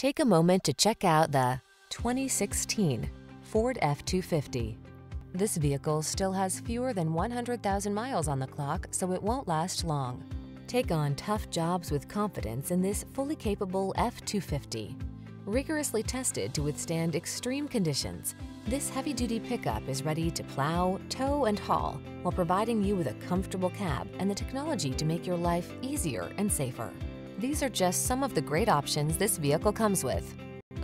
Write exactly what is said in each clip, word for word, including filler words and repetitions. Take a moment to check out the twenty sixteen Ford F two fifty. This vehicle still has fewer than one hundred thousand miles on the clock, so it won't last long. Take on tough jobs with confidence in this fully capable F two fifty. Rigorously tested to withstand extreme conditions, this heavy-duty pickup is ready to plow, tow, and haul while providing you with a comfortable cab and the technology to make your life easier and safer. These are just some of the great options this vehicle comes with: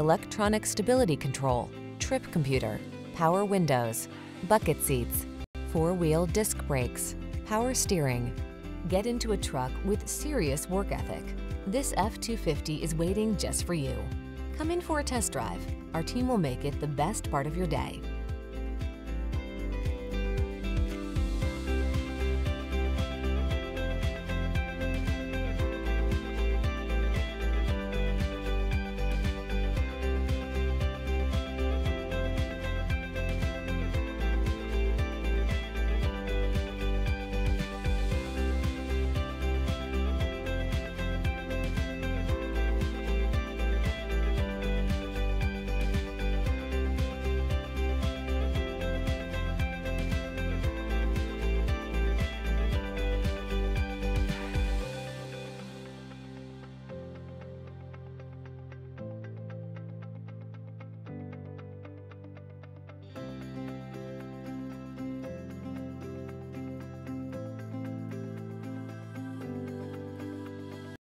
electronic stability control, trip computer, power windows, bucket seats, four-wheel disc brakes, power steering. Get into a truck with serious work ethic. This F two fifty is waiting just for you. Come in for a test drive. Our team will make it the best part of your day.